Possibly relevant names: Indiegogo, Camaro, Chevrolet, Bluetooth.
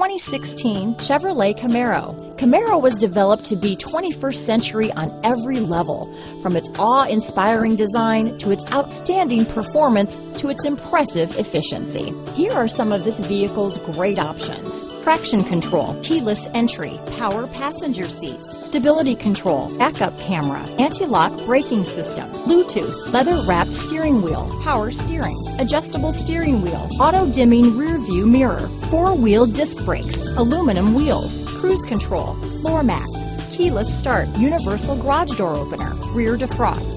2016 Chevrolet Camaro. Camaro was developed to be 21st century on every level, from its awe-inspiring design to its outstanding performance to its impressive efficiency. Here are some of this vehicle's great options: traction control, keyless entry, power passenger seat, stability control, backup camera, anti-lock braking system, Bluetooth, leather-wrapped steering wheel, power steering, adjustable steering wheel, auto-dimming rear-view mirror, four-wheel disc brakes, aluminum wheels, cruise control, floor mats, keyless start, universal garage door opener, rear defrost,